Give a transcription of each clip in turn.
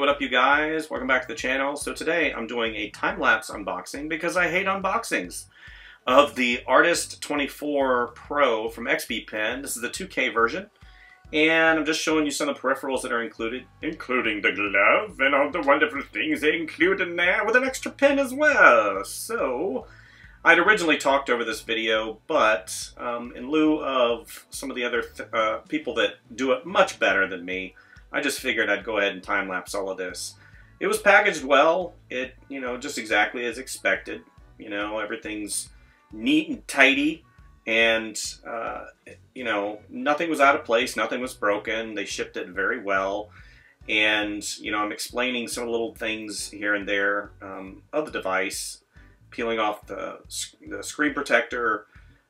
what up, you guys? Welcome back to the channel. So today I'm doing a time-lapse unboxing because I hate unboxings of the Artist 24 Pro from XP Pen. This is the 2K version, and I'm just showing you some of the peripherals that are included, including the glove and all the wonderful things they include in there with an extra pen as well. So I'd originally talked over this video, but in lieu of some of the other people that do it much better than me, I just figured I'd go ahead and time-lapse all of this. It was packaged well. It, you know, just exactly as expected. You know, everything's neat and tidy, and, you know, nothing was out of place, nothing was broken. They shipped it very well, and, you know, I'm explaining some little things here and there of the device, peeling off the screen protector,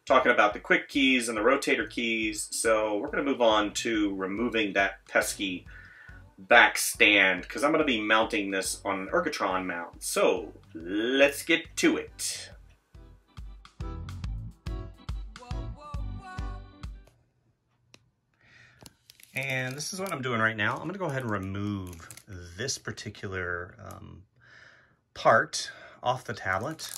talking about the quick keys and the rotator keys. So we're going to move on to removing that pesky back stand because I'm going to be mounting this on an Ergotron mount. So let's get to it. And this is what I'm doing right now. I'm going to go ahead and remove this particular part off the tablet.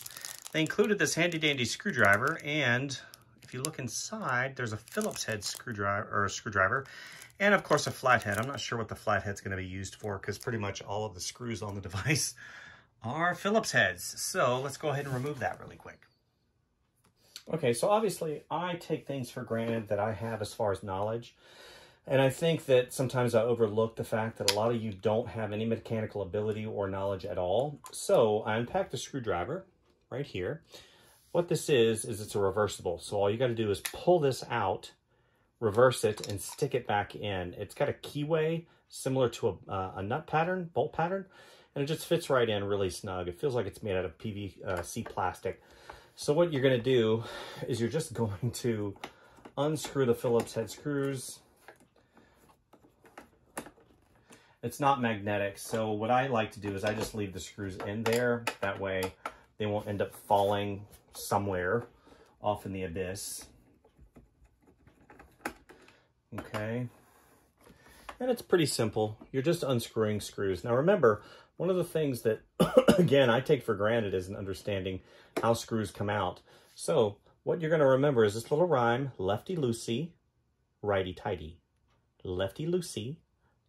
They included this handy-dandy screwdriver, and if you look inside, there's a Phillips head screwdriver, or a screwdriver, and of course a flathead. I'm not sure what the flathead's going to be used for because pretty much all of the screws on the device are Phillips heads. So let's go ahead and remove that really quick. Okay, so obviously I take things for granted that I have as far as knowledge, and I think that sometimes I overlook the fact that a lot of you don't have any mechanical ability or knowledge at all. So I unpack the screwdriver right here. What this is it's a reversible. So all you got to do is pull this out, reverse it, and stick it back in. It's got a keyway similar to a nut pattern, bolt pattern, and it just fits right in really snug. It feels like it's made out of PVC plastic. So what you're going to do is you're just going to unscrew the Phillips head screws. It's not magnetic, so what I like to do is I just leave the screws in there. That way they won't end up falling somewhere off in the abyss. Okay. And it's pretty simple. You're just unscrewing screws. Now remember, one of the things that, again, I take for granted is an understanding how screws come out. So what you're going to remember is this little rhyme, lefty-loosey, righty-tighty. Lefty-loosey,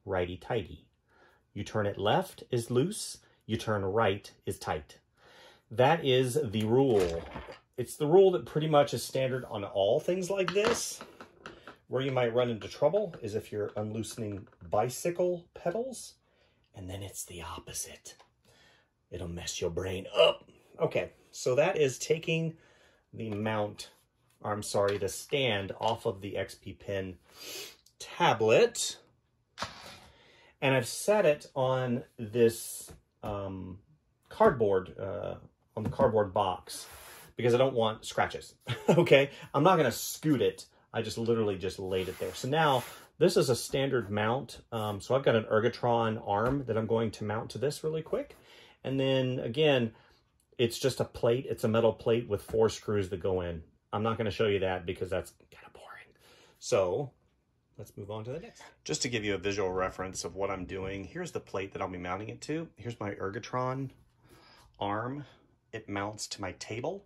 righty-tighty. You turn it left is loose, you turn right is tight. That is the rule. It's the rule that pretty much is standard on all things like this. Where you might run into trouble is if you're unloosening bicycle pedals, and then it's the opposite. It'll mess your brain up. Okay, so that is taking the mount, or I'm sorry, the stand off of the XP Pen tablet. And I've set it on this cardboard, on the cardboard box, because I don't want scratches. Okay, I'm not going to scoot it. I just literally just laid it there. So now this is a standard mount. So I've got an Ergotron arm that I'm going to mount to this really quick. And then again, it's just a plate. It's a metal plate with 4 screws that go in. I'm not going to show you that because that's kind of boring. So let's move on to the next. Just to give you a visual reference of what I'm doing, here's the plate that I'll be mounting it to. Here's my Ergotron arm. It mounts to my table.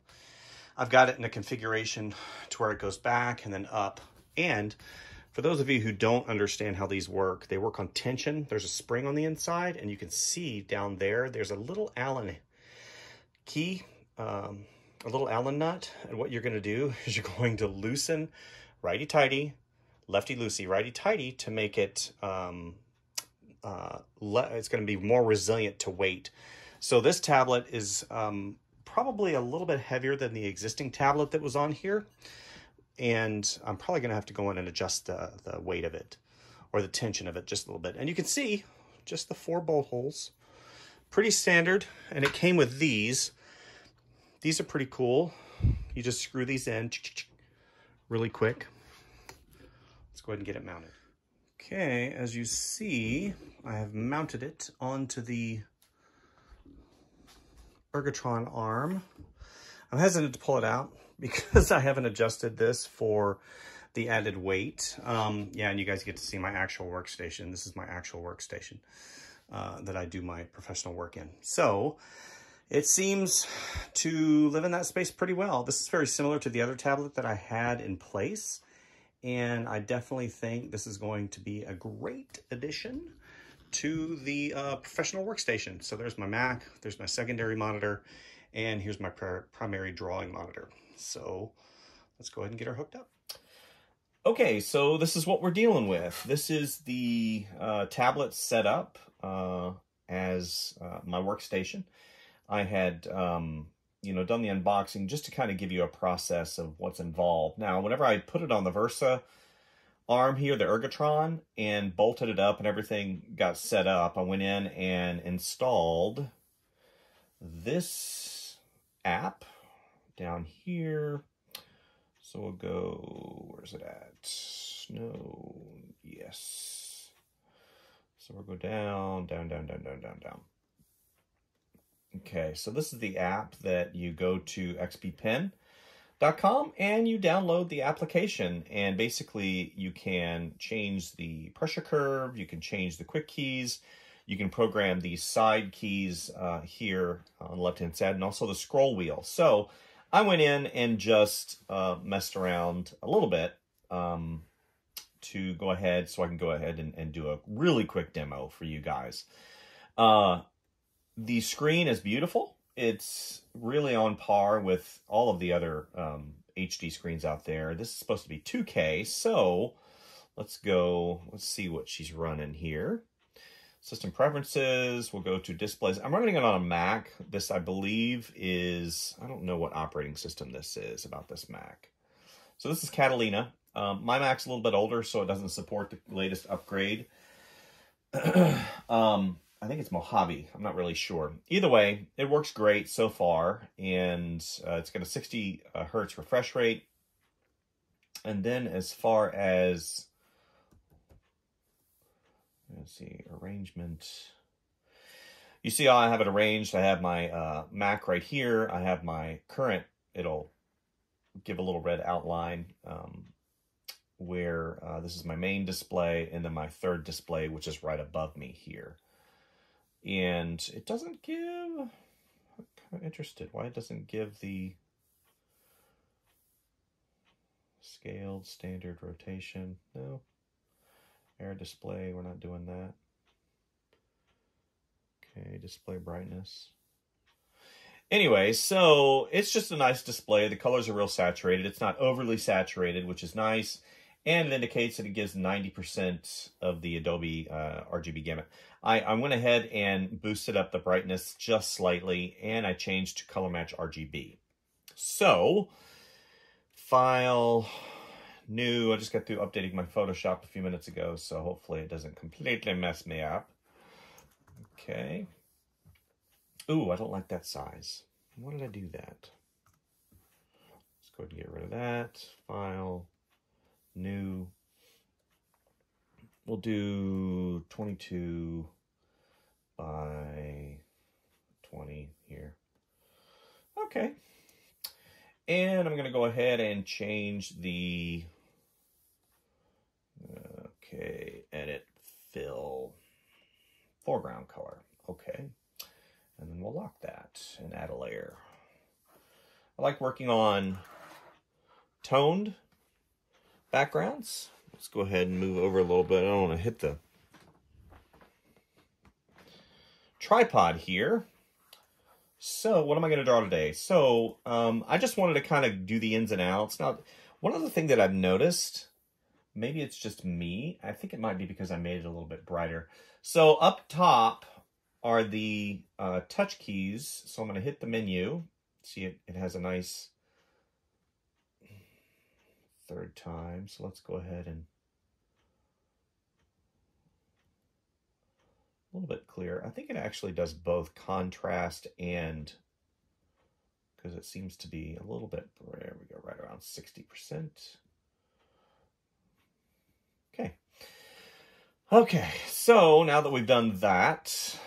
I've got it in a configuration to where it goes back and then up. And for those of you who don't understand how these work, they work on tension. There's a spring on the inside, and you can see down there, there's a little Allen key, a little Allen nut. And what you're going to do is you're going to loosen righty-tighty, lefty-loosey, righty-tighty to make it, it's going to be more resilient to weight. So this tablet is probably a little bit heavier than the existing tablet that was on here. And I'm probably going to have to go in and adjust the weight of it, or the tension of it, just a little bit. And you can see just the 4 bolt holes. Pretty standard. And it came with these. These are pretty cool. You just screw these in really quick. Let's go ahead and get it mounted. Okay, as you see, I have mounted it onto the Ergotron arm. I'm hesitant to pull it out because I haven't adjusted this for the added weight. Yeah, and you guys get to see my actual workstation. This is my actual workstation. that I do my professional work in. So it seems to live in that space pretty well. This is very similar to the other tablet that I had in place, and I definitely think this is going to be a great addition to the professional workstation. So there's my Mac, there's my secondary monitor, and here's my primary drawing monitor. So let's go ahead and get her hooked up. Okay, so this is what we're dealing with. This is the tablet set up as my workstation. I had, you know, done the unboxing just to kind of give you a process of what's involved. Now, whenever I put it on the Versa arm here, the Ergotron, and bolted it up and everything got set up, I went in and installed this app down here. So we'll go, where's it at? No, yes. So we'll go down. Okay, so this is the app that you go to xppen.com and you download the application, and basically you can change the pressure curve, you can change the quick keys, you can program the side keys here on the left-hand side, and also the scroll wheel. So I went in and just messed around a little bit to go ahead, so I can go ahead and do a really quick demo for you guys. The screen is beautiful. It's really on par with all of the other HD screens out there. This is supposed to be 2K, so let's go, let's see what she's running here. System preferences, we'll go to displays. I'm running it on a Mac. This, I believe, is, I don't know what operating system this is about this Mac. So this is Catalina. My Mac's a little bit older, so it doesn't support the latest upgrade. I think it's Mojave. I'm not really sure. Either way, it works great so far, and it's got a 60 hertz refresh rate. And then as far as, let's see, arrangement. You see how I have it arranged. I have my Mac right here. I have my current. It'll give a little red outline where this is my main display, and then my third display, which is right above me here. And it doesn't give, I'm kind of interested why it doesn't give the scaled standard rotation. No. Air display, we're not doing that. Okay, display brightness. Anyway, so it's just a nice display. The colors are real saturated. It's not overly saturated, which is nice. And it indicates that it gives 90% of the Adobe RGB gamut. I went ahead and boosted up the brightness just slightly, and I changed to color match RGB. So, file, new. I just got through updating my Photoshop a few minutes ago, so hopefully it doesn't completely mess me up. Okay. Ooh, I don't like that size. Why did I do that? Let's go ahead and get rid of that. File, new. We'll do 22 by 20 here. Okay. And I'm going to go ahead and change the, okay, edit, fill, foreground color. Okay. And then we'll lock that and add a layer. I like working on toned backgrounds. Let's go ahead and move over a little bit. I don't want to hit the tripod here. So what am I going to draw today? So I just wanted to kind of do the ins and outs. Now, one other thing that I've noticed, maybe it's just me. I think it might be because I made it a little bit brighter. So up top are the touch keys. So I'm going to hit the menu. See, it has a nice third time. So let's go ahead and a little bit clear. I think it actually does both contrast and, because it seems to be a little bit, there we go, right around 60%. Okay. Okay, so now that we've done that,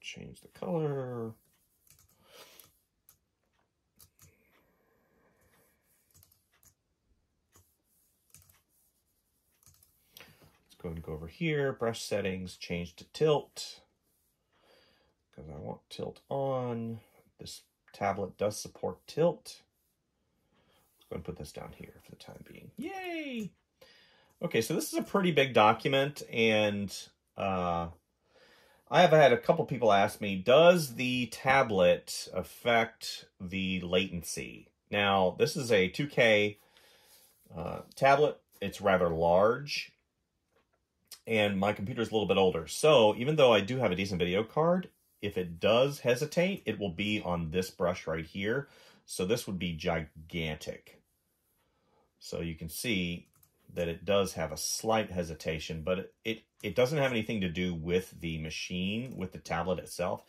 change the color. going to go over here, brush settings, change to tilt, because I want tilt on. This tablet does support tilt. I'm going to put this down here for the time being. Yay! Okay, so this is a pretty big document, and I have had a couple people ask me, does the tablet affect the latency? Now, this is a 2K tablet. It's rather large, and my computer is a little bit older. So even though I do have a decent video card, if it does hesitate, it will be on this brush right here. So this would be gigantic. So you can see that it does have a slight hesitation, but it doesn't have anything to do with the machine, with the tablet itself.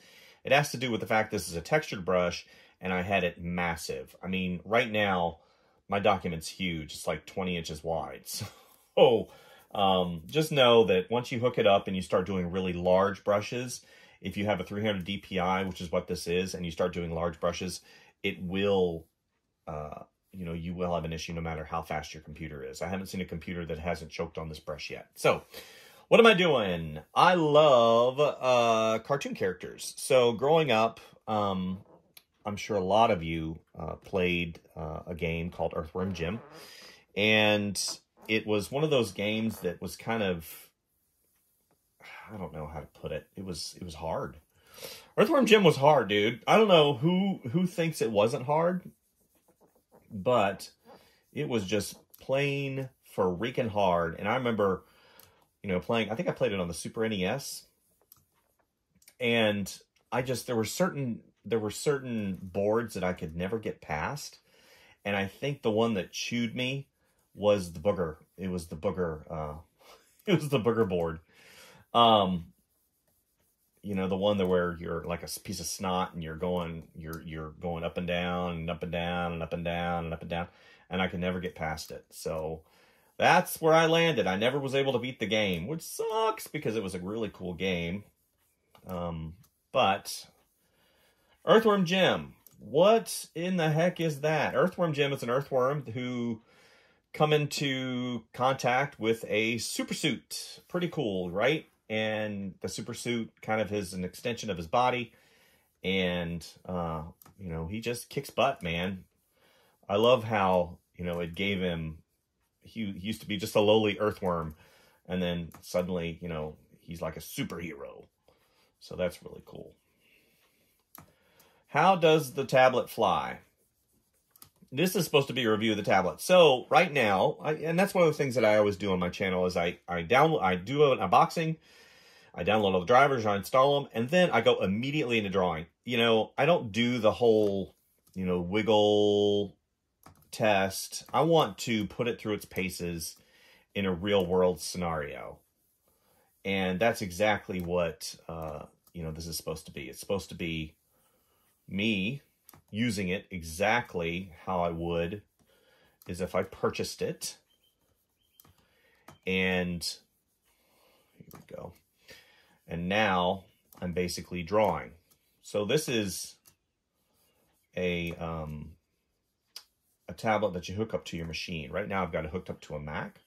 It has to do with the fact this is a textured brush, and I had it massive. I mean, right now, my document's huge. It's like 20 inches wide. So just know that once you hook it up and you start doing really large brushes, if you have a 300 DPI, which is what this is, and you start doing large brushes, it will, you know, you will have an issue no matter how fast your computer is. I haven't seen a computer that hasn't choked on this brush yet. So what am I doing? I love cartoon characters. So growing up, I'm sure a lot of you played a game called Earthworm Jim. And it was one of those games that was kind of, I don't know how to put it. It was hard. Earthworm Jim was hard, dude. I don't know who thinks it wasn't hard, but it was just plain freaking hard. And I remember, you know, playing, I think I played it on the Super NES. And I just, there were certain boards that I could never get past. And I think the one that chewed me was the booger. It was the booger. It was the booger board. You know, the one that where you're like a piece of snot and you're going up and down and up and down and up and down and up and down. And I could never get past it. So that's where I landed. I never was able to beat the game, which sucks because it was a really cool game. But Earthworm Jim. What in the heck is that? Earthworm Jim is an earthworm who come into contact with a supersuit. Pretty cool, right? And the supersuit kind of is an extension of his body. And, you know, he just kicks butt, man. I love how, you know, it gave him... He used to be just a lowly earthworm. And then suddenly, you know, he's like a superhero. So that's really cool. How does the tablet fly? This is supposed to be a review of the tablet. So right now, and that's one of the things that I always do on my channel is I do an unboxing, I download all the drivers, I install them, and then I go immediately into drawing. You know, I don't do the whole, you know, wiggle test. I want to put it through its paces in a real world scenario. And that's exactly what, you know, this is supposed to be. It's supposed to be me using it exactly how I would is if I purchased it. And here we go. And now I'm basically drawing. So this is a tablet that you hook up to your machine. Right now I've got it hooked up to a Mac.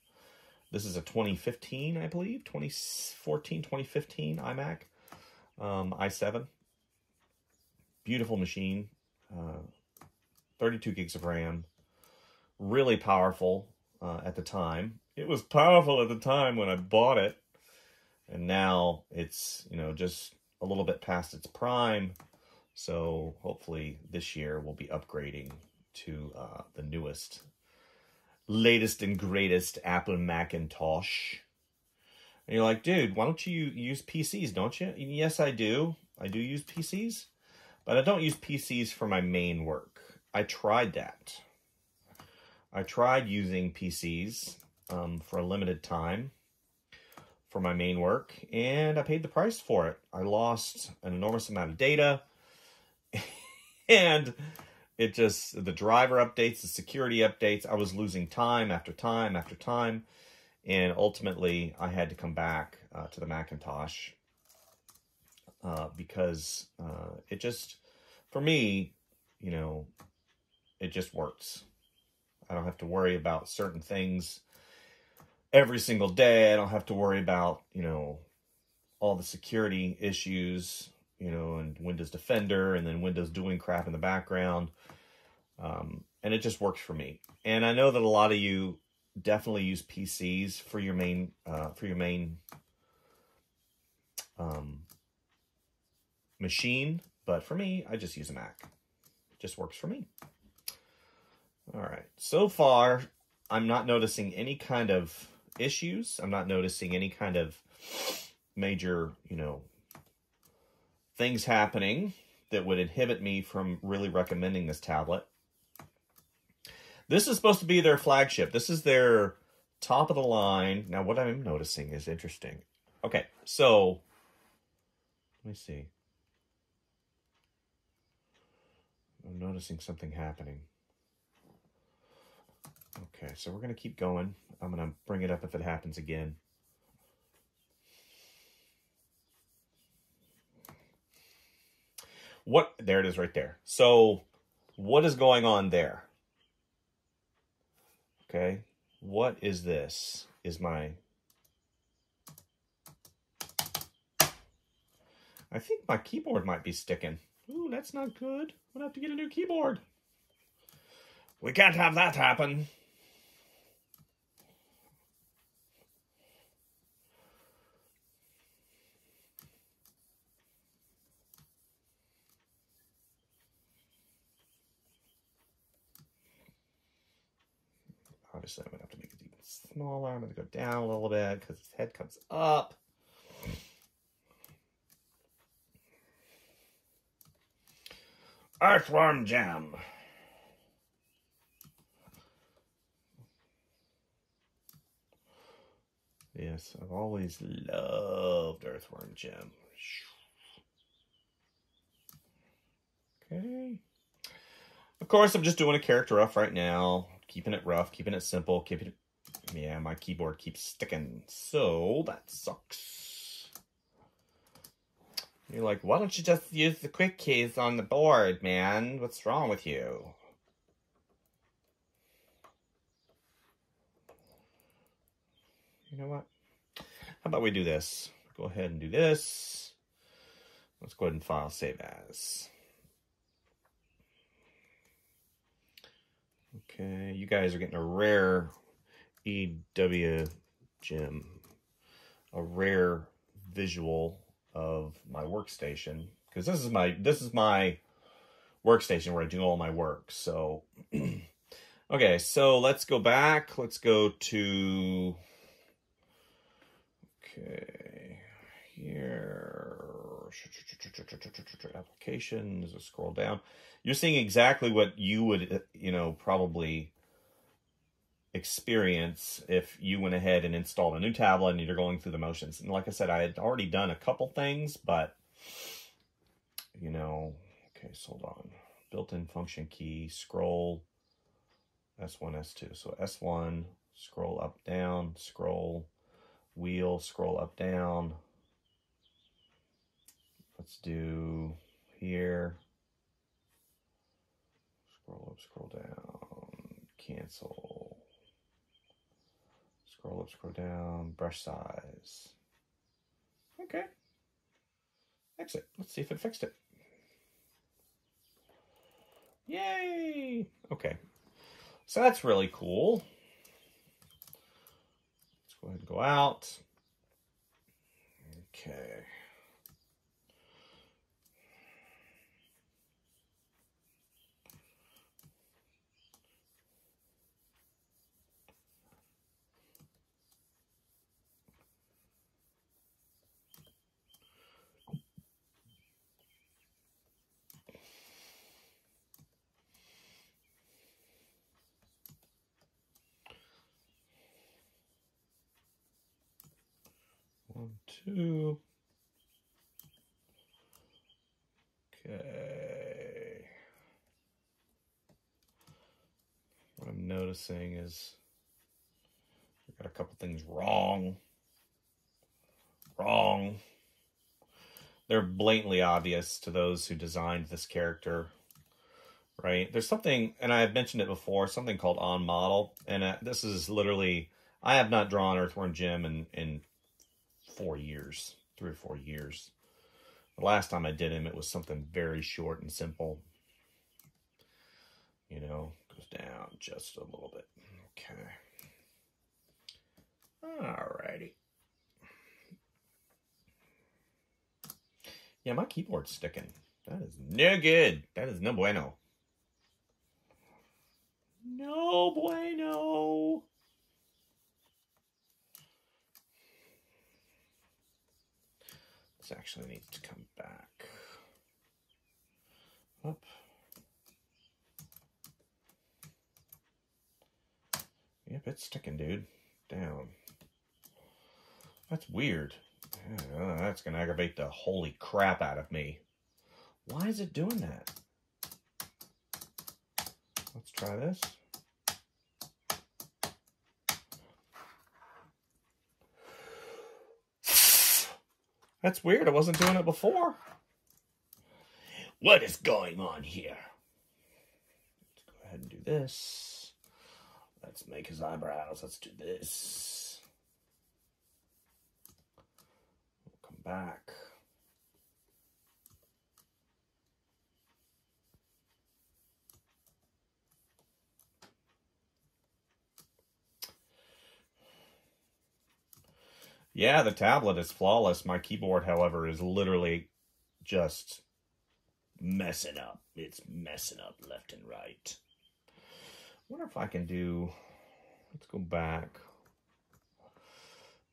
This is a 2015, I believe, 2014, 2015 iMac, i7. Beautiful machine, 32 gigs of RAM, really powerful at the time. It was powerful at the time when I bought it, and now it's, you know, just a little bit past its prime. So hopefully this year we'll be upgrading to the newest, latest and greatest Apple Macintosh. And you're like, dude, why don't you use PCs, don't you? And yes, I do. I do use PCs. But I don't use PCs for my main work. I tried that. I tried using PCs for a limited time for my main work, and I paid the price for it. I lost an enormous amount of data, and it just, the driver updates, the security updates, I was losing time after time after time, and ultimately I had to come back to the Macintosh. Because it just, for me, you know, it just works. I don't have to worry about certain things every single day. I don't have to worry about, you know, all the security issues, you know, and Windows Defender and then Windows doing crap in the background. And it just works for me. And I know that a lot of you definitely use PCs for your main, machine. But for me, I just use a Mac. It just works for me. All right. So far, I'm not noticing any kind of issues. I'm not noticing any kind of major, you know, things happening that would inhibit me from really recommending this tablet. This is supposed to be their flagship. This is their top of the line. Now, what I'm noticing is interesting. Okay, so let me see. I'm noticing something happening. Okay, so we're going to keep going. I'm going to bring it up if it happens again. What? There it is right there. So what is going on there? Okay, what is this? Is my... I think my keyboard might be sticking. Ooh, that's not good. We'll have to get a new keyboard. We can't have that happen. Obviously, I'm going to have to make it even smaller. I'm going to go down a little bit because its head comes up. Earthworm Jim. Yes, I've always loved Earthworm Jim. Okay. Of course, I'm just doing a character rough right now. Keeping it rough, keeping it simple, keeping it... Yeah, my keyboard keeps sticking. So, that sucks. You're like, why don't you just use the quick keys on the board, man? What's wrong with you? You know what? How about we do this? Go ahead and do this. Let's go ahead and file save as. Okay, you guys are getting a rare EW Jim, a rare visual of my workstation, because this is my workstation where I do all my work. So, okay, so let's go back. Let's go to, okay, here. Applications, scroll down. You're seeing exactly what you would, you know, probably experience if you went ahead and installed a new tablet and you're going through the motions. And like I said, I had already done a couple things, but, you know, okay, so hold on. Built-in function key, scroll, S1, S2. So S1, scroll up, down, scroll, wheel, scroll up, down. Let's do here, scroll up, scroll down, cancel, scroll up, scroll down, brush size. Okay, exit. Let's see if it fixed it. Yay! Okay, so that's really cool. Let's go ahead and go out. Okay. Two. Okay. What I'm noticing is we've got a couple things wrong. They're blatantly obvious to those who designed this character, right? There's something, and I have mentioned it before, something called on model, and this is literally... I have not drawn Earthworm Jim in 4 years, 3 or 4 years. The last time I did him, it was something very short and simple. You know, goes down just a little bit. Okay. Alrighty. Yeah, my keyboard's sticking. That is no good. That is no bueno. No bueno. This actually needs to come back up. Yep, it's sticking, dude. Down. That's weird. Yeah, that's going to aggravate the holy crap out of me. Why is it doing that? Let's try this. That's weird. I wasn't doing it before. What is going on here? Let's go ahead and do this. Let's make his eyebrows. Let's do this. We'll come back. Yeah, the tablet is flawless. My keyboard, however, is literally just messing up. It's messing up left and right. I wonder if I can do... Let's go back.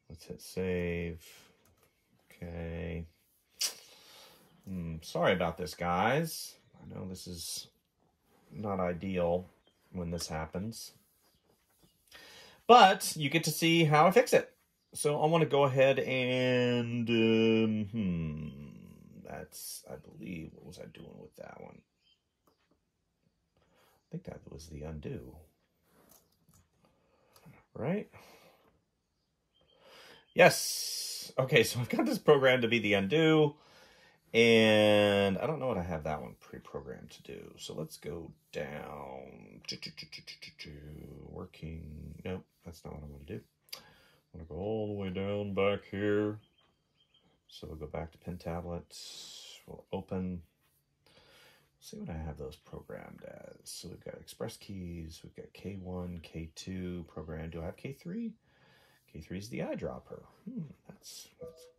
Let's hit save. Okay. Sorry about this, guys. I know this is not ideal when this happens. But you get to see how I fix it. So I want to go ahead and, that's, I believe, what was I doing with that one? I think that was the undo, right? Yes. Okay, so I've got this programmed to be the undo, and I don't know what I have that one pre-programmed to do. So let's go down, working, nope, that's not what I want to do. I'm going to go all the way down back here. So we'll go back to Pen Tablets. We'll open. See what I have those programmed as. So we've got Express Keys. We've got K1, K2 programmed. Do I have K3? K3 is the eyedropper. That's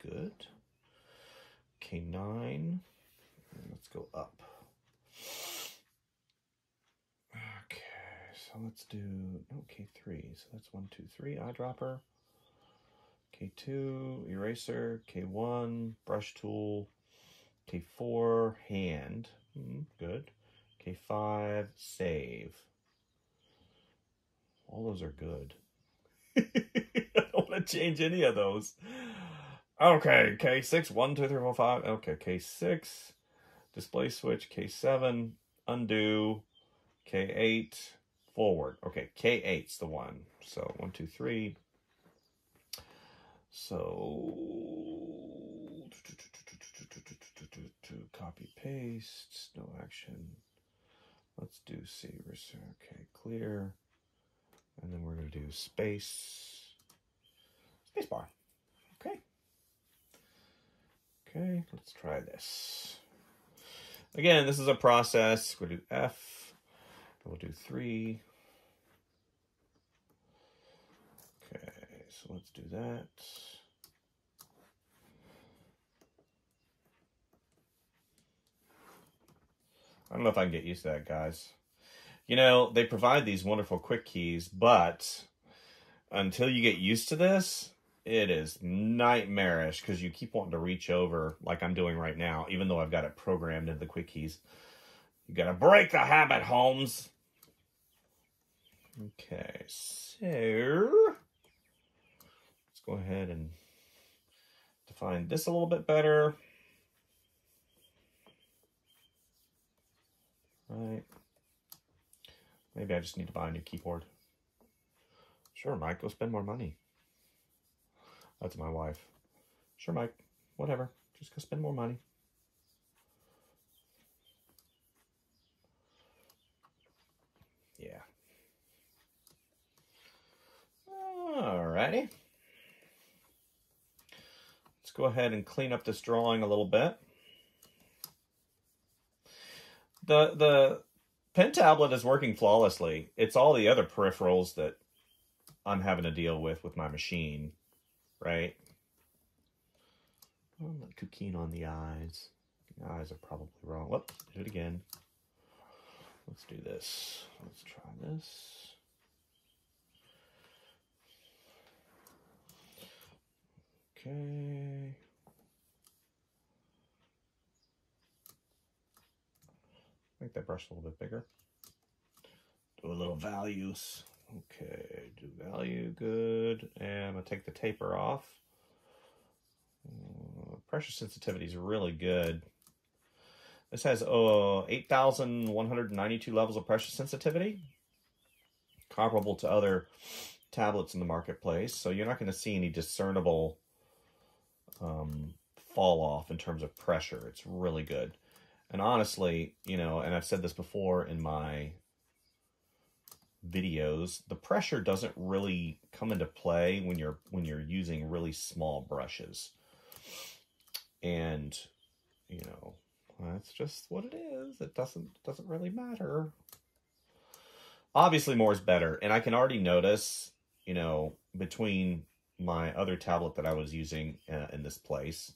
good. K9. Let's go up. Okay. So let's do... No, K3. So that's 1, 2, 3. Eyedropper. K2, eraser, K1, brush tool, K4, hand, good, K5, save. All those are good. I don't want to change any of those. Okay, K6, 1, 2, 3, 4, 5, okay, K6, display switch, K7, undo, K8, forward. Okay, K8's the one, so 1, 2, 3, so, copy, paste, no action. Let's do C, okay, clear. And then we're going to do spacebar. Okay. Okay, let's try this. Again, this is a process. We'll do F, we'll do 3. So let's do that. I don't know if I can get used to that, guys. You know, they provide these wonderful quick keys, but until you get used to this, it is nightmarish because you keep wanting to reach over like I'm doing right now, even though I've got it programmed into the quick keys. You gotta break the habit, Holmes. Okay, so... Go ahead and define this a little bit better. Right. Maybe I just need to buy a new keyboard. Sure, Mike, go spend more money. That's my wife. Sure, Mike, whatever. Just go spend more money. Yeah. Alrighty. Let's go ahead and clean up this drawing a little bit. The pen tablet is working flawlessly. It's all the other peripherals that I'm having to deal with my machine, right? I'm not too keen on the eyes. The eyes are probably wrong. Whoops, did it again. Let's do this. Let's try this. Okay. Make that brush a little bit bigger. Do a little values. Okay, do value, good. And I'm gonna take the taper off. Pressure sensitivity is really good. This has 8,192 levels of pressure sensitivity, comparable to other tablets in the marketplace. So you're not going to see any discernible fall off in terms of pressure. It's really good. And honestly, you know, and I've said this before in my videos, the pressure doesn't really come into play when you're using really small brushes. And, you know, that's just what it is. It doesn't really matter. Obviously more is better. And I can already notice, you know, between my other tablet that I was using in this place,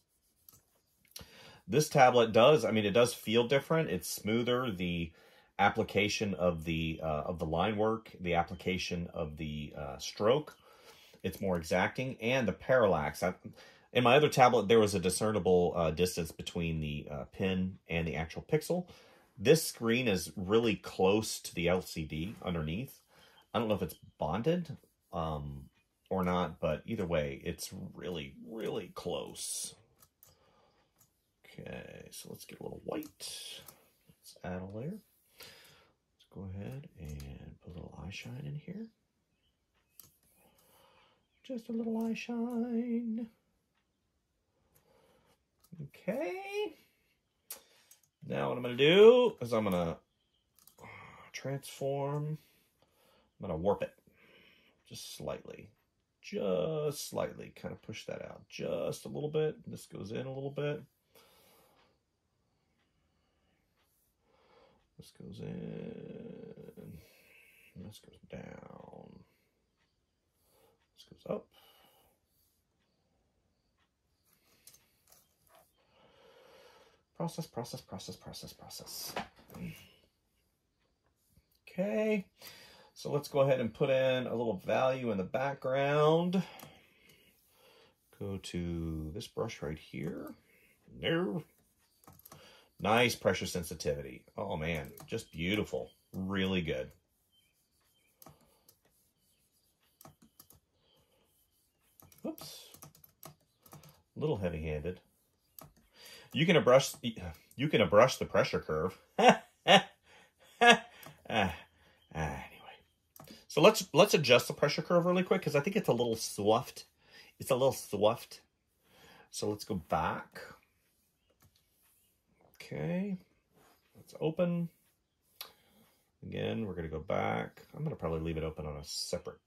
this tablet does, I mean, it does feel different. It's smoother. The application of the line work, the application of the stroke, it's more exacting, and the parallax. In my other tablet, there was a discernible distance between the pen and the actual pixel. This screen is really close to the LCD underneath. I don't know if it's bonded or not, but either way, it's really, really close. Okay, so let's get a little white. Let's add a layer. Let's go ahead and put a little eye shine in here. Just a little eye shine. Okay, now what I'm going to do is I'm going to transform, I'm going to warp it just slightly, kind of push that out just a little bit. This goes in a little bit. This goes in, this goes down, this goes up. Process, process, process, process, process. Okay, so let's go ahead and put in a little value in the background. Go to this brush right here. No. Nice pressure sensitivity. Oh man, just beautiful. Really good. Oops. A little heavy-handed. You can brush the pressure curve. Anyway, so let's adjust the pressure curve really quick because I think it's a little soft. It's a little soft. So let's go back. Okay, let's open. Again, we're gonna go back. I'm gonna probably leave it open on a separate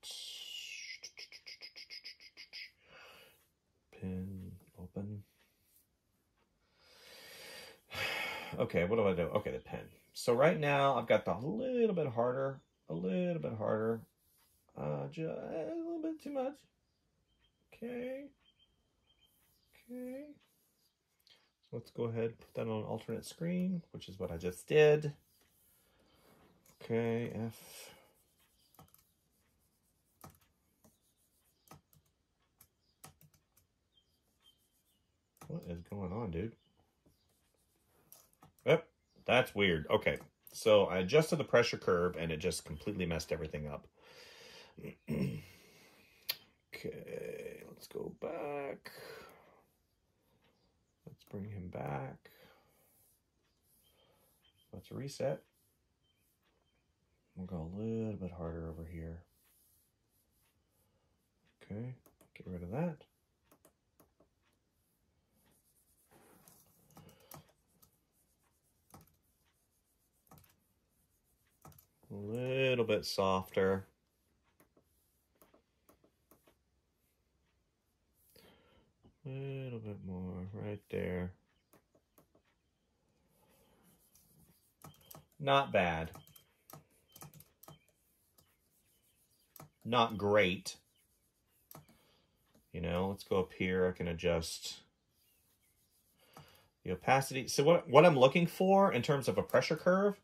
pin. Open. Okay, what do I do? Okay, the pen. So right now I've got the a little bit harder, just a little bit too much. Okay, okay. So let's go ahead and put that on alternate screen, which is what I just did. Okay, F. What is going on, dude? Yep, that's weird. Okay, so I adjusted the pressure curve and it just completely messed everything up. Okay, let's go back. Let's bring him back. Let's reset. We'll go a little bit harder over here. Okay, get rid of that. A little bit softer. little bit more right there. Not bad. Not great. You know, let's go up here. I can adjust the opacity. So what I'm looking for in terms of a pressure curve,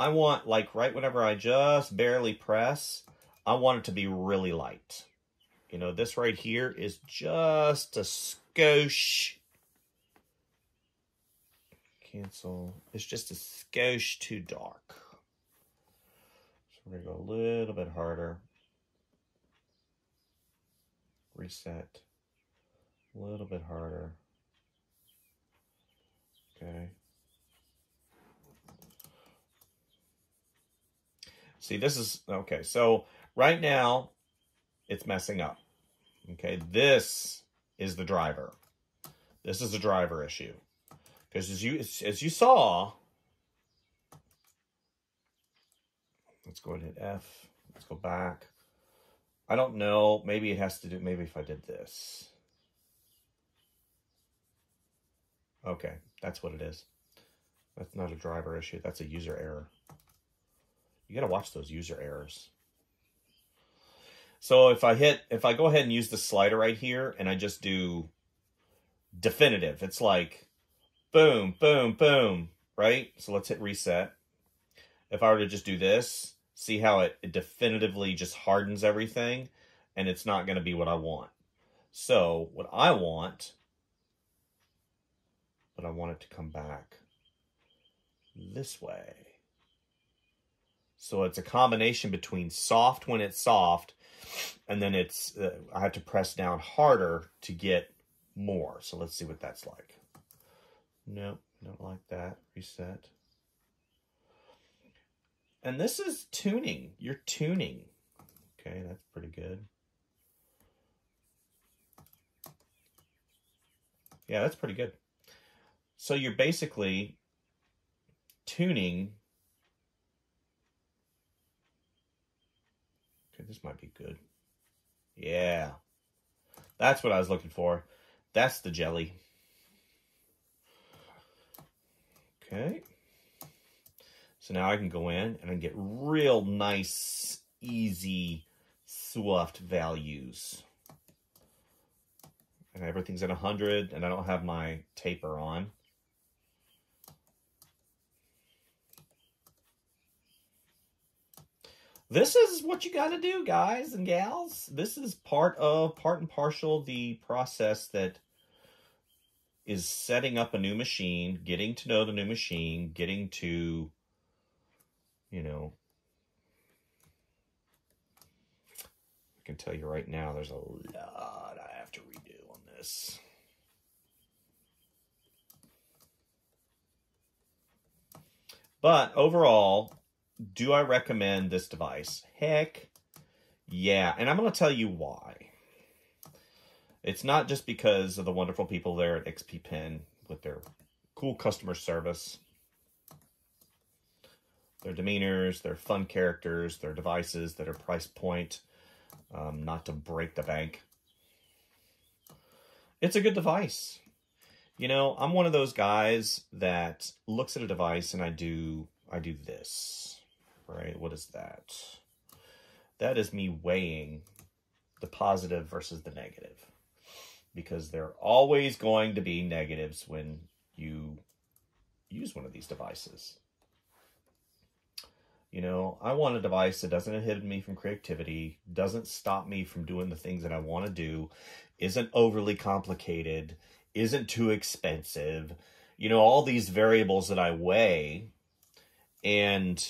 I want, like, right whenever I just barely press, I want it to be really light. You know, this right here is just a skosh. Cancel. It's just a skosh too dark. So we're going to go a little bit harder. Reset. A little bit harder. Okay. See, this is, okay, so right now it's messing up. Okay, this is the driver. This is a driver issue. Because as you saw, let's go ahead and hit F. Let's go back. I don't know. Maybe it has to do, maybe if I did this. Okay, that's what it is. That's not a driver issue. That's a user error. You gotta watch those user errors. So if I go ahead and use the slider right here and I just do definitive, it's like boom, boom, boom, right? So let's hit reset. If I were to just do this, see how it definitively just hardens everything, and it's not gonna be what I want. So what I want, but I want it to come back this way. So it's a combination between soft when it's soft, and then it's, I have to press down harder to get more. So let's see what that's like. Nope, not like that. Reset. And this is tuning. You're tuning. Okay, that's pretty good. Yeah, that's pretty good. So you're basically tuning. Okay, this might be good. Yeah, that's what I was looking for. That's the jelly. Okay. So now I can go in and I can get real nice, easy, soft values. And everything's at 100 and I don't have my taper on. This is what you got to do, guys and gals. This is part and parcel the process that is setting up a new machine, getting to know the new machine, getting to, you know, I can tell you right now, there's a lot I have to redo on this. But overall, do I recommend this device? Heck yeah. And I'm going to tell you why. It's not just because of the wonderful people there at XP Pen with their cool customer service, their demeanors, their fun characters, their devices that are price point, not to break the bank. It's a good device. You know, I'm one of those guys that looks at a device and I do this. Right? What is that? That is me weighing the positive versus the negative, because there are always going to be negatives when you use one of these devices. You know, I want a device that doesn't inhibit me from creativity, doesn't stop me from doing the things that I want to do, isn't overly complicated, isn't too expensive. You know, all these variables that I weigh, and,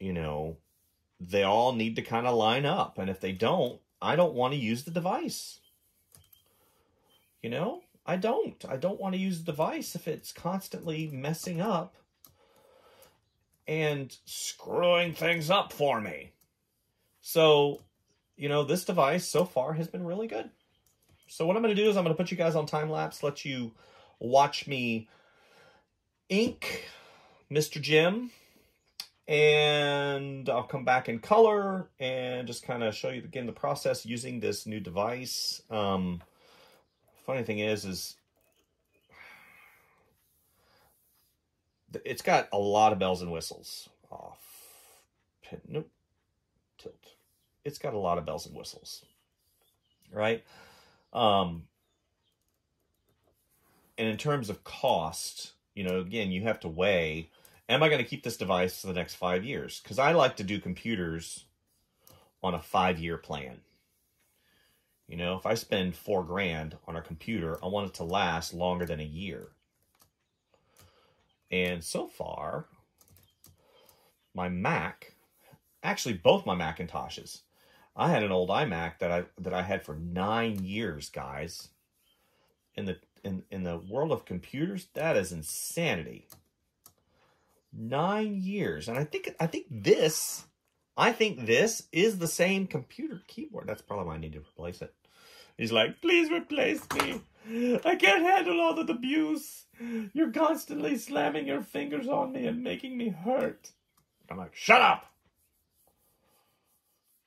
you know, they all need to kind of line up. And if they don't, I don't want to use the device. You know, I don't want to use the device if it's constantly messing up and screwing things up for me. So, you know, this device so far has been really good. So what I'm going to do is I'm going to put you guys on time lapse, let you watch me ink Mr. Jim, and I'll come back in color and just kind of show you again the process using this new device. Funny thing is It's got a lot of bells and whistles. Off. Nope. Tilt. It's got a lot of bells and whistles. Right? And in terms of cost, you know, again, you have to weigh, am I going to keep this device for the next 5 years? Because I like to do computers on a 5-year plan. You know, if I spend $4,000 on a computer, I want it to last longer than a year. And so far, my Mac, actually both my Macintoshes, I had an old iMac that I had for 9 years, guys. In the world of computers, that is insanity. 9 years, and I think this is the same computer keyboard. That's probably why I need to replace it. He's like, please replace me. I can't handle all the abuse. You're constantly slamming your fingers on me and making me hurt. I'm like, shut up.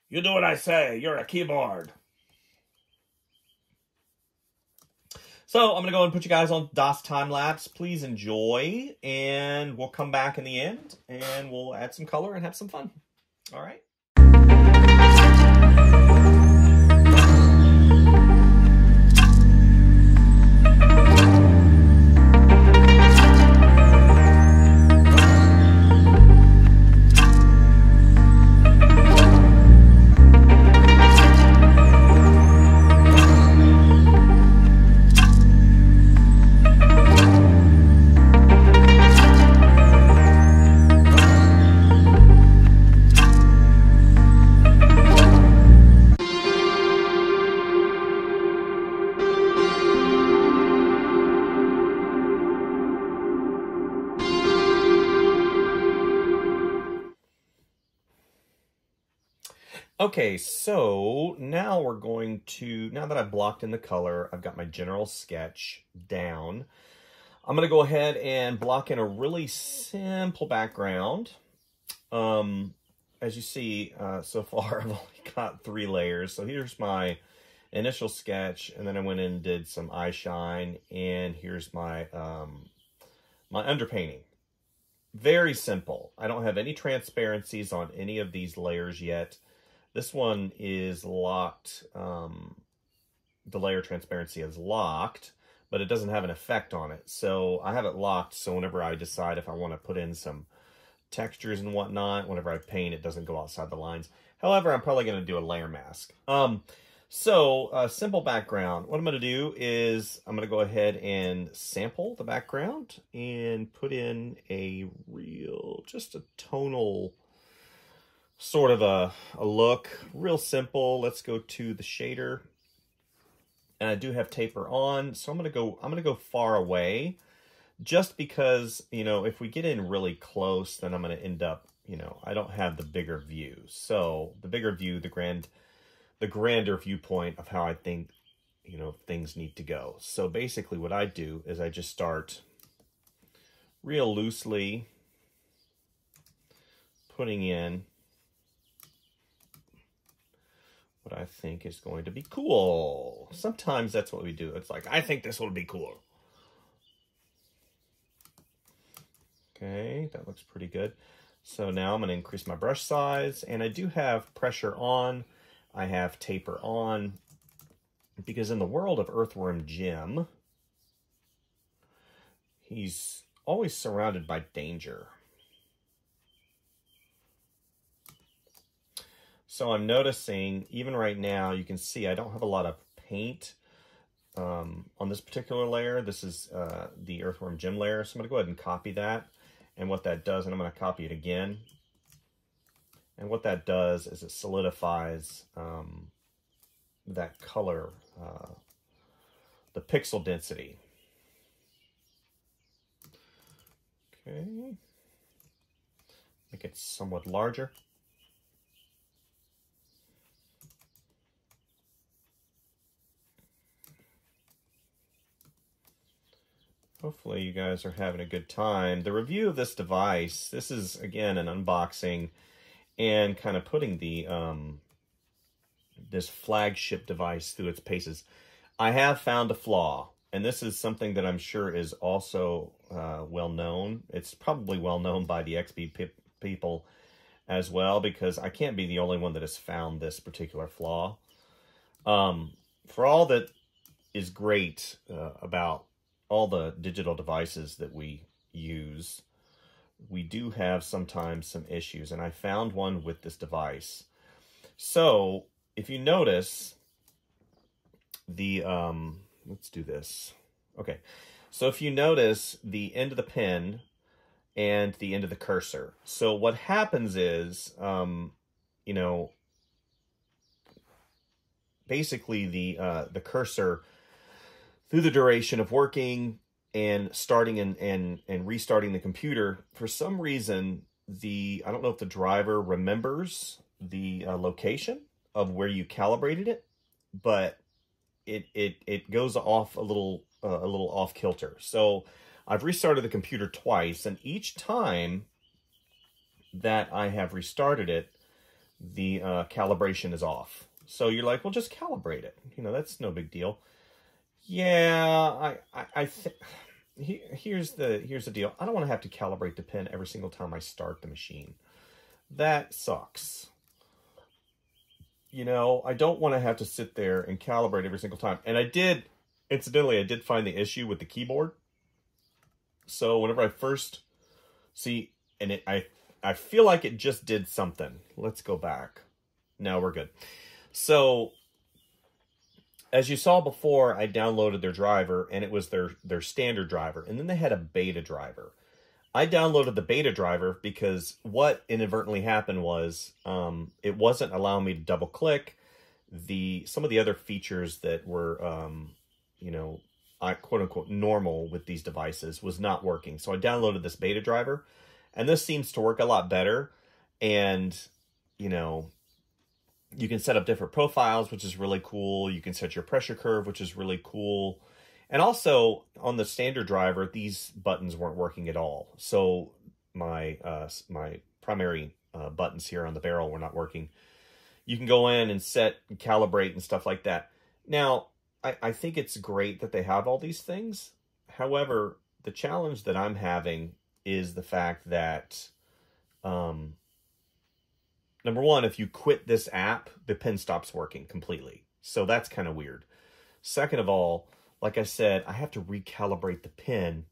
You do what I say. You're a keyboard. So I'm going to go and put you guys on DOS time-lapse. Please enjoy, and we'll come back in the end, and we'll add some color and have some fun. All right. Okay, so now we're going to, now that I've blocked in the color, I've got my general sketch down. I'm going to go ahead and block in a really simple background. As you see, so far I've only got 3 layers. So here's my initial sketch, and then I went in and did some eye shine, and here's my, my underpainting. Very simple. I don't have any transparencies on any of these layers yet. This one is locked, the layer transparency is locked, but it doesn't have an effect on it. So I have it locked, so whenever I decide if I want to put in some textures and whatnot, whenever I paint, it doesn't go outside the lines. However, I'm probably going to do a layer mask. Simple background. What I'm going to do is I'm going to go ahead and sample the background and put in a real, just a tonal sort of a look, real simple. Let's go to the shader, and I do have taper on, so I'm gonna go far away, just because, you know, if we get in really close, then I'm gonna end up, you know, I don't have the bigger view. So the bigger view, the grander viewpoint of how I think, you know, things need to go. So basically what I do is I just start real loosely putting in what I think is going to be cool. Sometimes that's what we do. It's like, I think this will be cool. Okay, that looks pretty good. So now I'm going to increase my brush size, and I do have pressure on. I have taper on, because in the world of Earthworm Jim, he's always surrounded by danger. So I'm noticing, even right now, you can see I don't have a lot of paint on this particular layer. This is the Earthworm Jim layer. So I'm going to go ahead and copy that. And what that does, and I'm going to copy it again. And what that does is it solidifies that color, the pixel density. Okay. Make it somewhat larger. Hopefully you guys are having a good time. The review of this device, this is, again, an unboxing and kind of putting the this flagship device through its paces. I have found a flaw. And this is something that I'm sure is also well known. It's probably well known by the XP people as well, because I can't be the only one that has found this particular flaw. For all that is great about all the digital devices that we use, we do have sometimes some issues, and I found one with this device. So if you notice, the let's do this. Okay, so if you notice the end of the pen and the end of the cursor. So what happens is, you know, basically the cursor through the duration of working and starting and restarting the computer, for some reason, I don't know if the driver remembers the location of where you calibrated it, but it goes off a little off kilter. So I've restarted the computer twice, and each time that I have restarted it, the calibration is off. So you're like, well, just calibrate it. You know, that's no big deal. Yeah, here's the deal. I don't want to have to calibrate the pen every single time I start the machine. That sucks. You know, I don't want to have to sit there and calibrate every single time. And I did, incidentally, I did find the issue with the keyboard. So whenever I first see, and I feel like it just did something. Let's go back. No, we're good. So as you saw before, I downloaded their driver, and it was their standard driver. And then they had a beta driver. I downloaded the beta driver because what inadvertently happened was it wasn't allowing me to double click some of the other features that were, you know, quote unquote normal with these devices was not working. So I downloaded this beta driver, and this seems to work a lot better. And, you know, you can set up different profiles, which is really cool. You can set your pressure curve, which is really cool. And also, on the standard driver, these buttons weren't working at all. So my primary buttons here on the barrel were not working. You can go in and set and calibrate and stuff like that. Now, I think it's great that they have all these things. However, the challenge that I'm having is the fact that, number one, if you quit this app, the pen stops working completely. So that's kind of weird. Second of all, like I said, I have to recalibrate the pen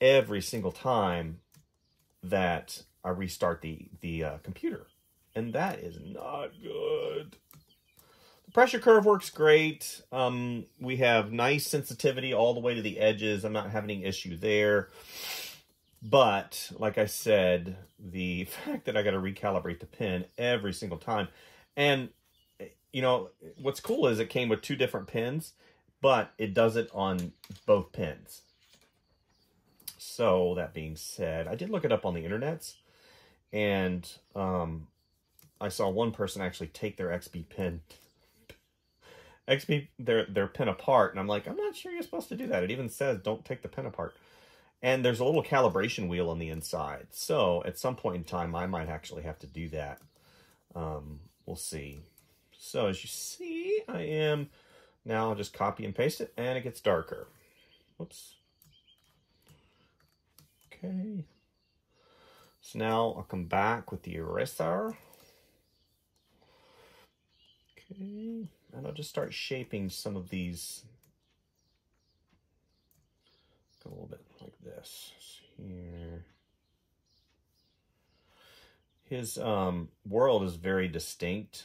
every single time that I restart the computer. And that is not good. The pressure curve works great. We have nice sensitivity all the way to the edges. I'm not having any issue there. But, like I said, the fact that I got to recalibrate the pen every single time. And, you know, what's cool is it came with two different pens, but it does it on both pens. So, that being said, I did look it up on the internets, and I saw one person actually take their their pen apart, and I'm like, I'm not sure you're supposed to do that. It even says don't take the pen apart. And there's a little calibration wheel on the inside. So, at some point in time, I might actually have to do that. We'll see. So, as you see, I am... Now I'll just copy and paste it, and it gets darker. Whoops. Okay. So now I'll come back with the eraser. Okay. And I'll just start shaping some of these. Go a little bit like this. Here. His world is very distinct.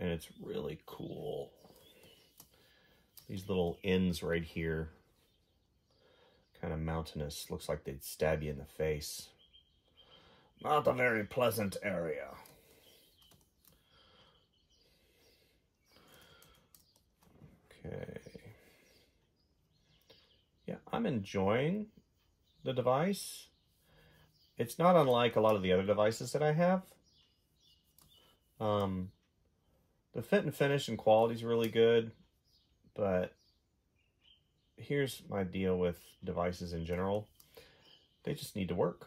And it's really cool. These little ends right here. Kind of mountainous. Looks like they'd stab you in the face. Not a very pleasant area. Okay. Yeah, I'm enjoying the device. It's not unlike a lot of the other devices that I have. The fit and finish and quality is really good, but here's my deal with devices in general. They just need to work.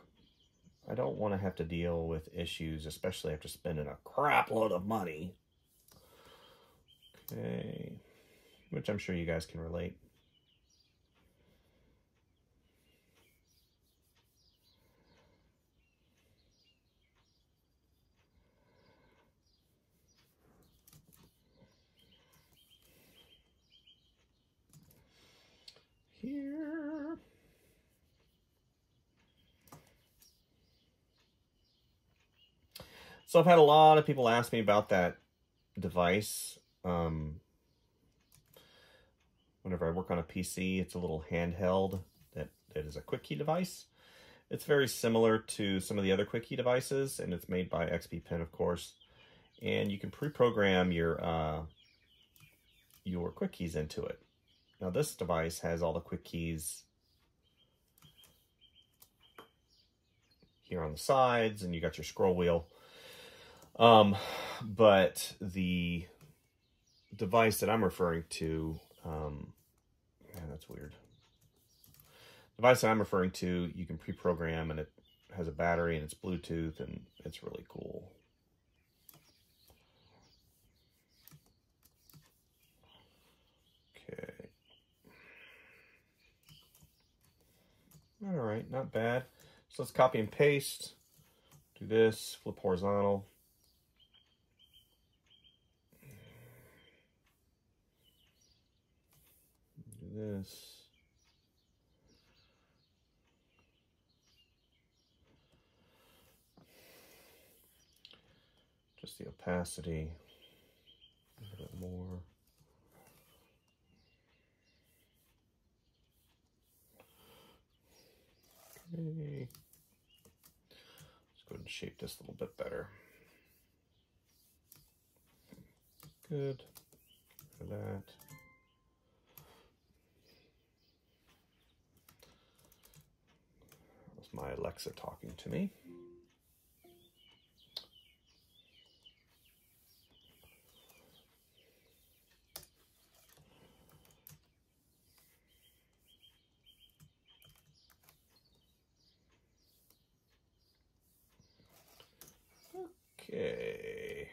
I don't want to have to deal with issues, especially after spending a crap load of money. Okay. which I'm sure you guys can relate. Here. So I've had a lot of people ask me about that device. Whenever I work on a PC, it's a little handheld that is a quick key device. It's very similar to some of the other quick key devices, and it's made by XP Pen, of course. And you can pre-program your quick keys into it. Now this device has all the quick keys here on the sides, and you got your scroll wheel. But the device that I'm referring to, man, that's weird. The device that I'm referring to, you can pre-program, and it has a battery and it's Bluetooth, and it's really cool. All right, not bad. So let's copy and paste. Do this, flip horizontal. Do this. Just the opacity, a little bit more. Okay. Let's go ahead and shape this a little bit better. Good. For that. That was my Alexa talking to me. Okay,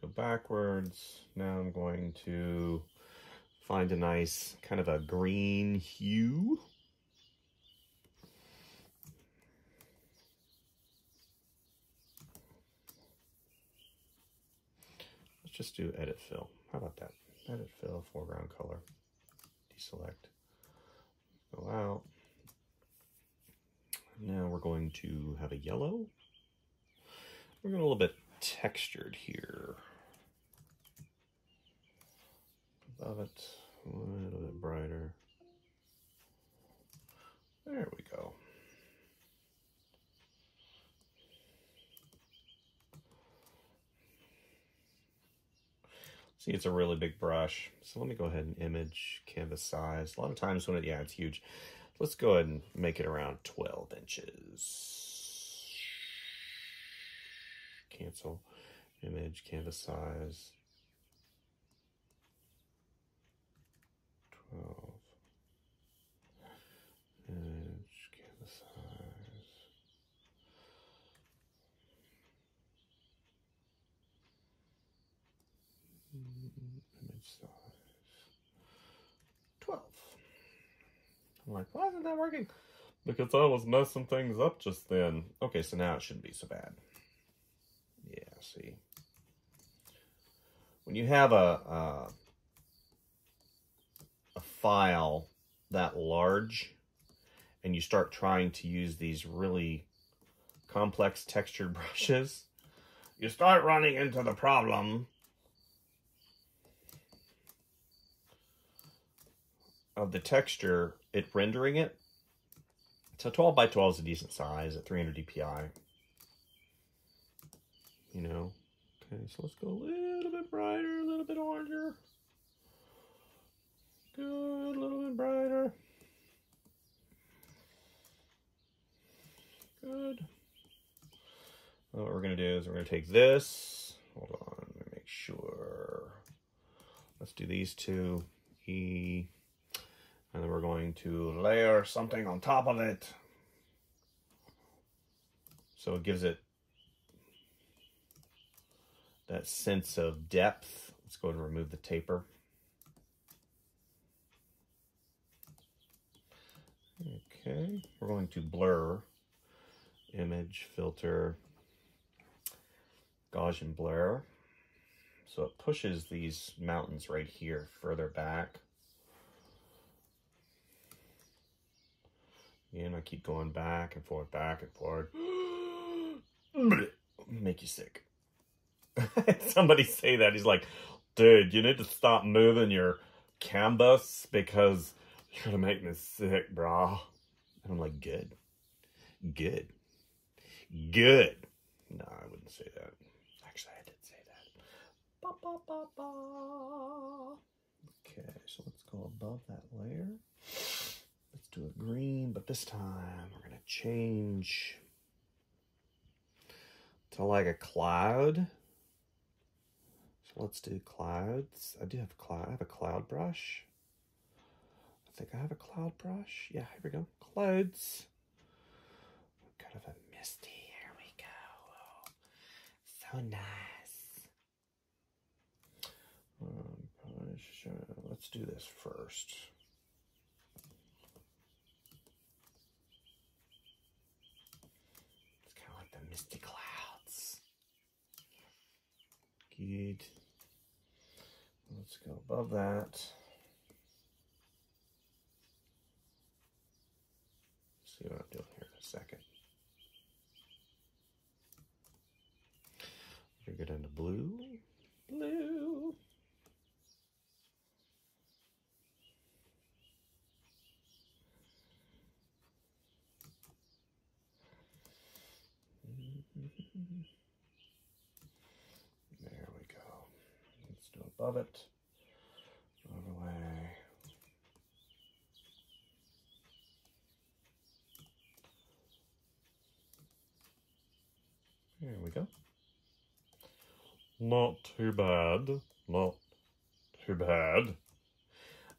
go backwards. Now I'm going to find a nice kind of a green hue. Let's just do edit fill. How about that? Edit fill, foreground color, deselect, go out. Now we're going to have a yellow. We're going a little bit textured here. Above it, a little bit brighter. There we go. See, it's a really big brush. So let me go ahead and image canvas size. A lot of times when it, yeah, it's huge. Let's go ahead and make it around 12 inches. Cancel, image, canvas size. 12. Image, canvas size. Image size. 12. I'm like, why isn't that working? Because I was messing things up just then. Okay, so now it shouldn't be so bad. Yeah, see. When you have a file that large and you start trying to use these really complex textured brushes, you start running into the problem of the texture, it rendering it. So 12 by 12 is a decent size at 300 DPI. You know, okay, so let's go a little bit brighter, a little bit oranger. Good, a little bit brighter. Good. Well, what we're gonna do is we're gonna take this. Hold on, let me make sure. Let's do these two. E. And then we're going to layer something on top of it. So it gives it that sense of depth Let's go ahead and remove the taper. Okay, we're going to blur, image, filter, Gaussian blur. So it pushes these mountains right here further back. And I keep going back and forth, back and forth. Make you sick. Somebody say that. He's like, dude, you need to stop moving your canvas because you're going to make me sick, bro. And I'm like, good. Good. Good. No, I wouldn't say that. Actually, I did say that. Ba, ba, ba, ba. Okay, so let's go above that layer. Let's do a green, but this time we're going to change to like a cloud. So let's do clouds. I have a cloud brush. I think I have a cloud brush. Yeah, here we go. Clouds. Kind of a misty. Here we go. So nice. Let's do this first. It's kind of like the misty clouds. Good. Let's go above that. See what I'm doing here in a second. We're going to go down to blue. Blue. There we go. Let's do above it. Overlay. There we go. Not too bad. Not too bad.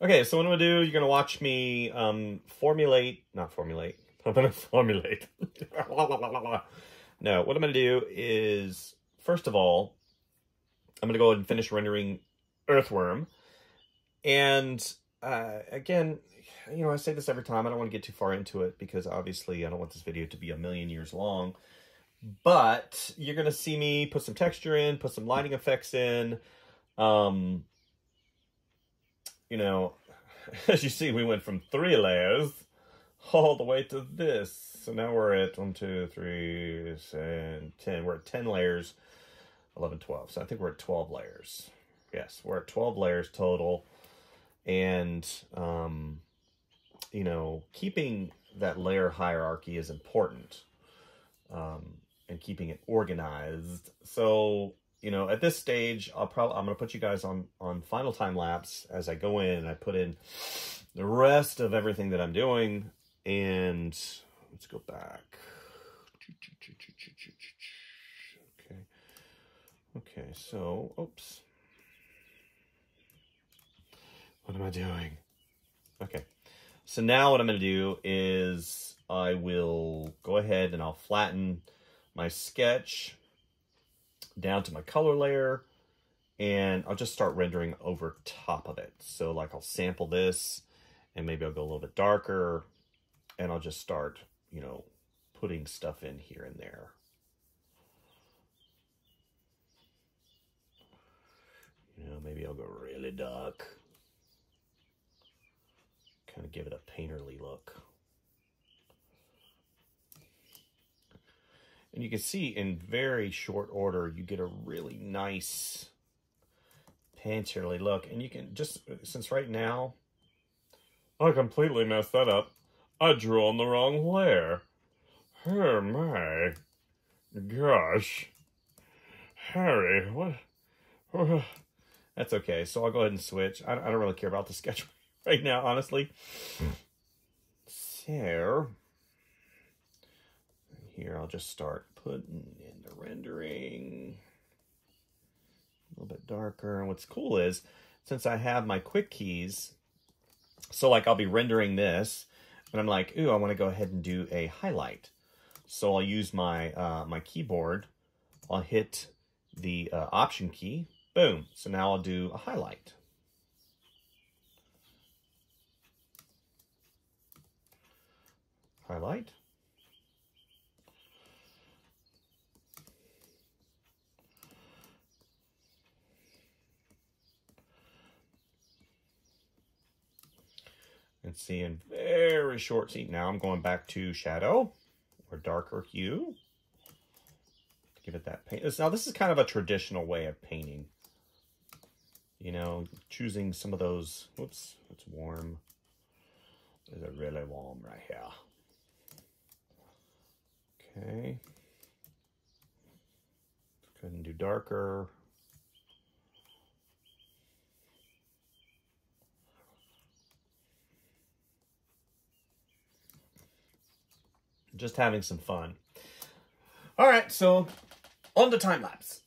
Okay, so what I'm going to do, you're going to watch me formulate. No, what I'm going to do is, first of all, I'm going to go ahead and finish rendering Earthworm. And again, you know, I say this every time. I don't want to get too far into it because obviously I don't want this video to be a million years long. But you're going to see me put some texture in, put some lighting effects in. You know, as you see, we went from 3 layers all the way to this. So now we're at 1, 2, 3, 10. We're at 10 layers, 11, 12. So I think we're at 12 layers. Yes, we're at 12 layers total. And, you know, keeping that layer hierarchy is important. And keeping it organized. So, you know, at this stage, I'm going to put you guys on final time lapse as I go in and I put in the rest of everything that I'm doing. And let's go back. Okay. Okay. So, oops. What am I doing? Okay. So now what I'm going to do is I will go ahead and I'll flatten my sketch down to my color layer and I'll just start rendering over top of it. So like I'll sample this and maybe I'll go a little bit darker and I'll just start, you know, putting stuff in here and there. You know, maybe I'll go really dark. Kind of give it a painterly look. And you can see in very short order, you get a really nice painterly look. And you can just, since right now, I completely messed that up. I drew on the wrong layer. Oh my gosh. Harry, what? That's okay. So I'll go ahead and switch. I don't really care about the sketch right now, honestly. So... here, I'll just start putting in the rendering a little bit darker. And what's cool is, since I have my quick keys, so like I'll be rendering this, and I'm like, ooh, I want to go ahead and do a highlight. So I'll use my my keyboard. I'll hit the Option key, Boom. So now I'll do a highlight. Highlight. And see in very short seat. Now I'm going back to shadow or darker hue. Give it that paint. Now this is kind of a traditional way of painting. You know, choosing some of those, whoops, it's warm. Is it really warm right here? Okay. Couldn't do darker. Just having some fun. All right, so on to time lapse.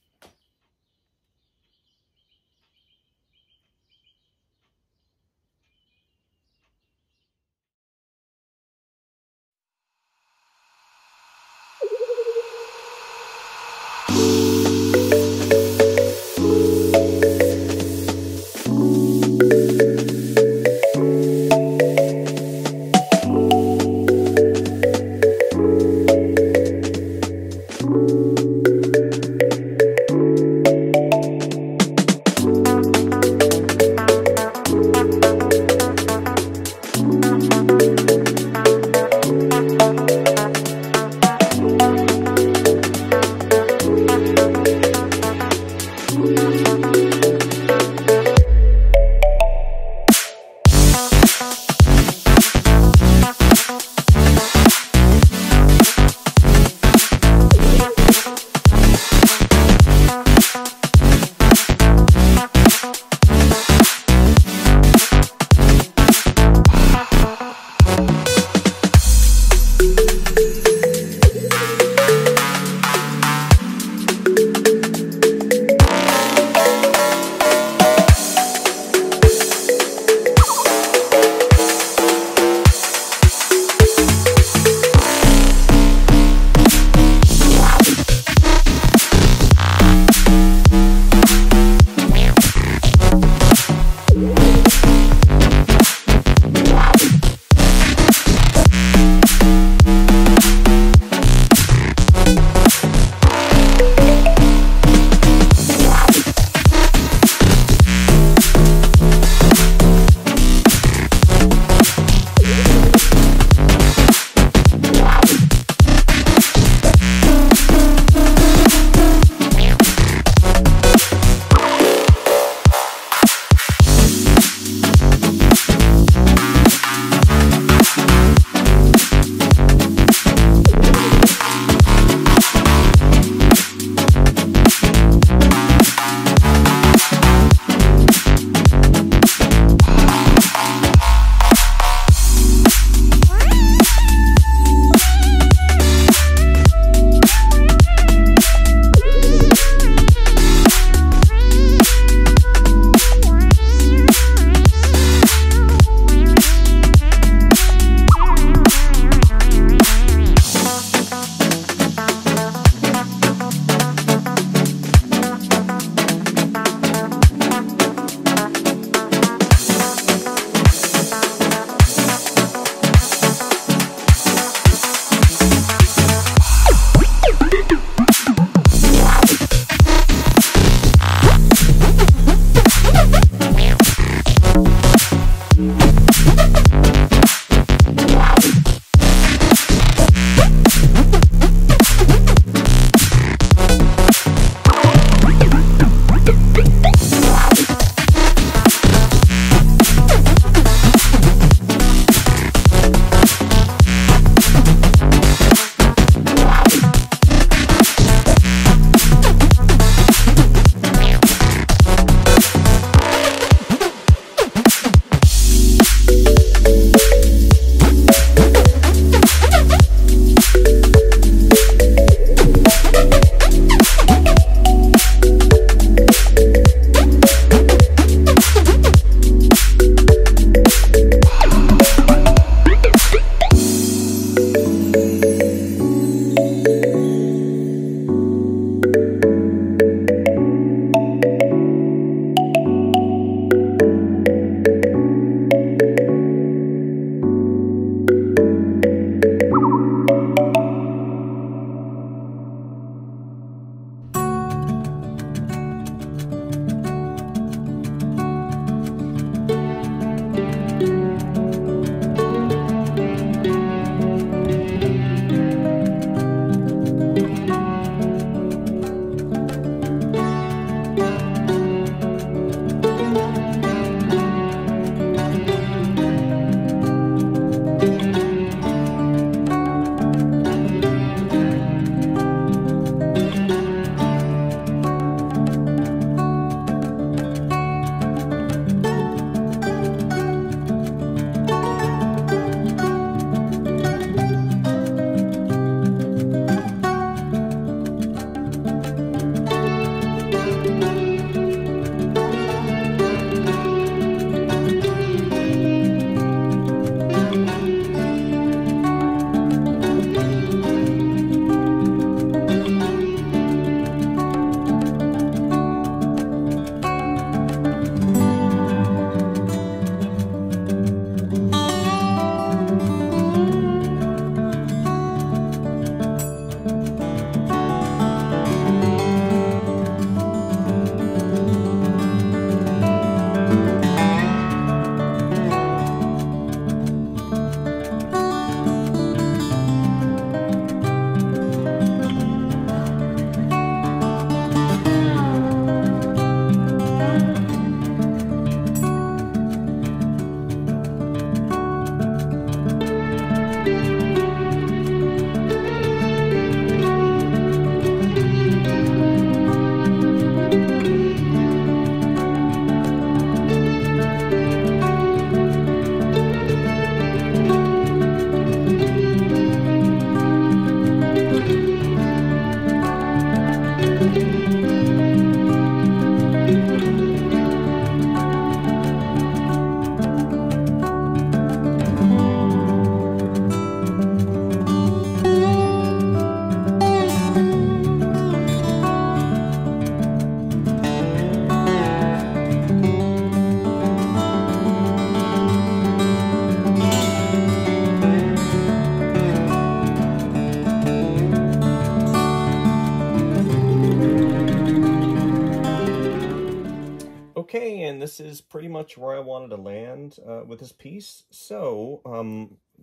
pretty much where I wanted to land with this piece. So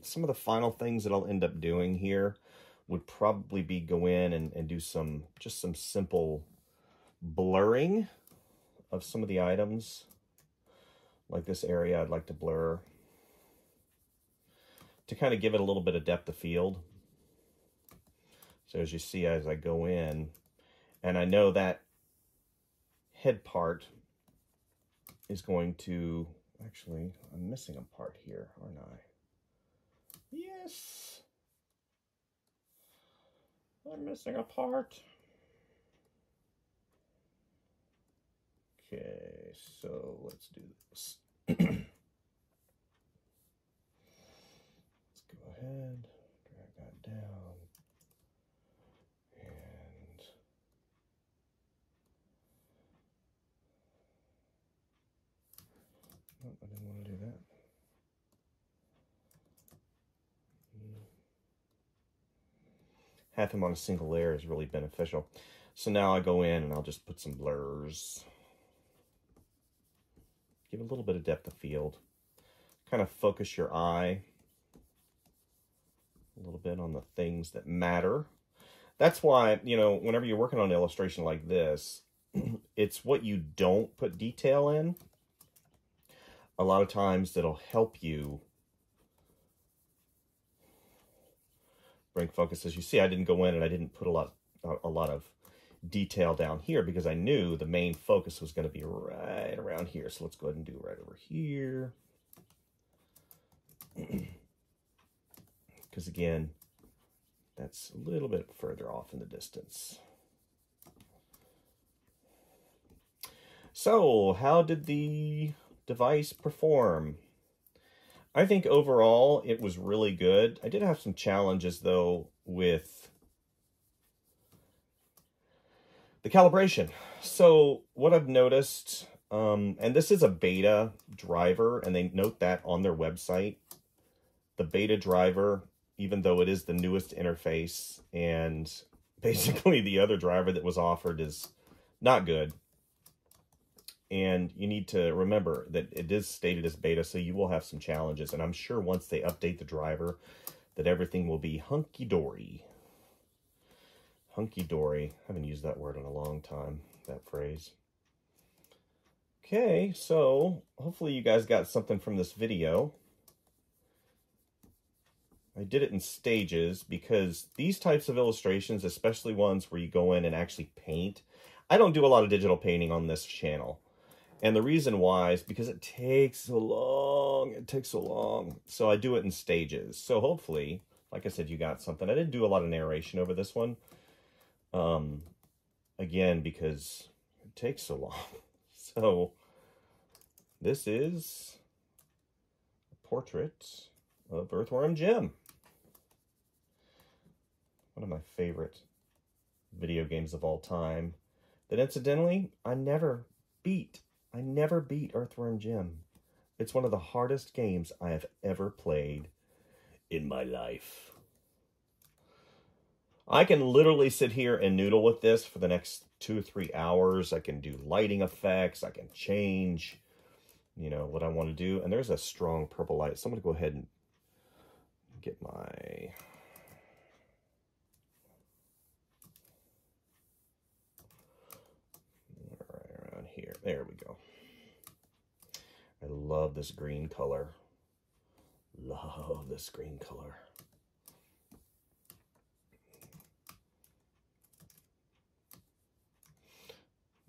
some of the final things that I'll end up doing here would probably be go in and do some, just some simple blurring of some of the items. Like this area I'd like to blur to kind of give it a little bit of depth of field. So as you see, as I go in, and I know that head part is going to, actually, I'm missing a part here, aren't I? Yes! I'm missing a part. Okay, so let's do this. Let's go ahead, drag that down. I didn't want to do that. Have them on a single layer is really beneficial. So now I go in and I'll just put some blurs. Give a little bit of depth of field. Kind of focus your eye a little bit on the things that matter. That's why, you know, whenever you're working on an illustration like this, it's what you don't put detail in. A lot of times that'll help you bring focus. As you see, I didn't go in and I didn't put a lot of detail down here because I knew the main focus was going to be right around here. So let's go ahead and do right over here. Because again, that's a little bit further off in the distance. So how did the device perform? I think overall it was really good. I did have some challenges though with the calibration. So what I've noticed, and this is a beta driver, and they note that on their website, the beta driver, even though it is the newest interface, and basically the other driver that was offered is not good. And you need to remember that it is stated as beta, so you will have some challenges. And I'm sure once they update the driver, that everything will be hunky-dory. Hunky-dory. I haven't used that word in a long time, that phrase. Okay, so hopefully you guys got something from this video. I did it in stages because these types of illustrations, especially ones where you go in and actually paint. I don't do a lot of digital painting on this channel. And the reason why is because it takes so long. It takes so long. So I do it in stages. So hopefully, like I said, you got something. I didn't do a lot of narration over this one. Again, because it takes so long. So this is a portrait of Earthworm Jim. One of my favorite video games of all time. That incidentally, I never beat Earthworm Jim. It's one of the hardest games I have ever played in my life. I can literally sit here and noodle with this for the next 2 or 3 hours. I can do lighting effects. I can change, you know, what I want to do. And there's a strong purple light. So I'm going to go ahead and get my... Here, there we go. I love this green color. Love this green color.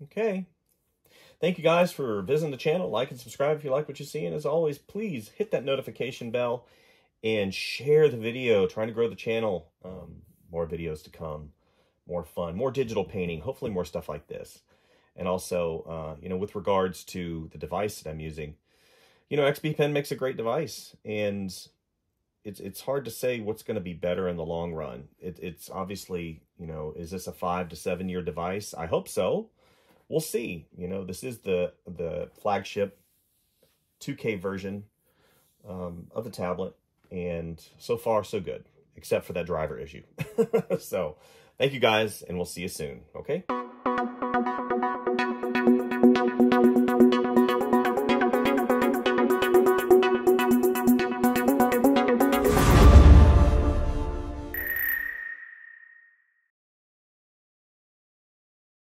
Okay. Thank you guys for visiting the channel. Like and subscribe if you like what you see. And as always, please hit that notification bell and share the video. Trying to grow the channel. More videos to come. More fun. More digital painting. Hopefully more stuff like this. And also, you know, with regards to the device that I'm using, you know, XP Pen makes a great device, and it's hard to say what's going to be better in the long run. It's obviously, you know, is this a 5 to 7 year device? I hope so. We'll see. You know, this is the flagship 2K version of the tablet, and so far so good, except for that driver issue. So, thank you guys, and we'll see you soon. Okay. Thank you.